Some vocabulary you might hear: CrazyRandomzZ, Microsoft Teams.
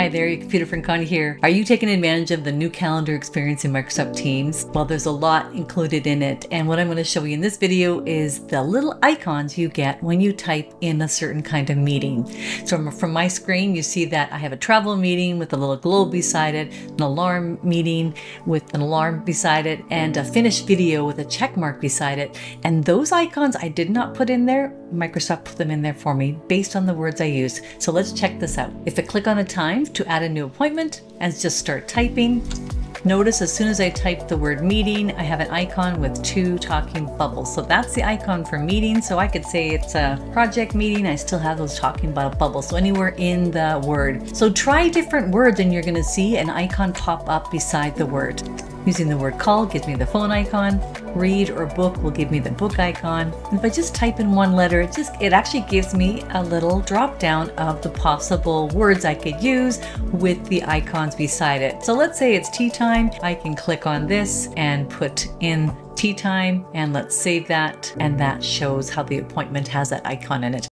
Hi there, Computer Francona here. Are you taking advantage of the new calendar experience in Microsoft Teams? Well, there's a lot included in it. And what I'm going to show you in this video is the little icons you get when you type in a certain kind of meeting. So from my screen, you see that I have a travel meeting with a little globe beside it, an alarm meeting with an alarm beside it, and a finished video with a check mark beside it. And those icons I did not put in there. Microsoft put them in there for me based on the words I used. So let's check this out. If I click on a time to add a new appointment and just start typing, notice as soon as I type the word meeting, I have an icon with two talking bubbles. So that's the icon for meeting. So I could say it's a project meeting. I still have those talking bubbles. So anywhere in the word. So try different words and you're going to see an icon pop up beside the word. Using the word call gives me the phone icon. Read or book will give me the book icon. And if I just type in one letter, it actually gives me a little drop down of the possible words I could use with the icons beside it. So let's say it's tea time. I can click on this and put in tea time, and let's save that. And that shows how the appointment has that icon in it.